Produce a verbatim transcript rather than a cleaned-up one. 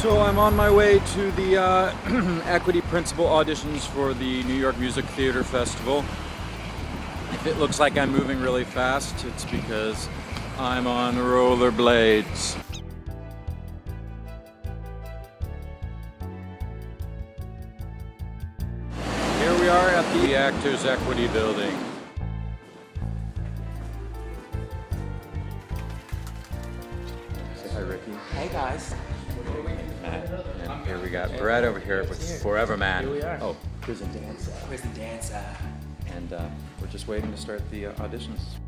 So I'm on my way to the uh, Equity Principal auditions for the New York Music Theater Festival. If it looks like I'm moving really fast, it's because I'm on rollerblades. Here we are at the Actors' Equity Building. Say hi, Ricky. Hey, guys. And here we got Brad over here with Forever Man. Here we are. Oh, Prison Dancer. Prison Dancer. And uh, we're just waiting to start the uh, auditions.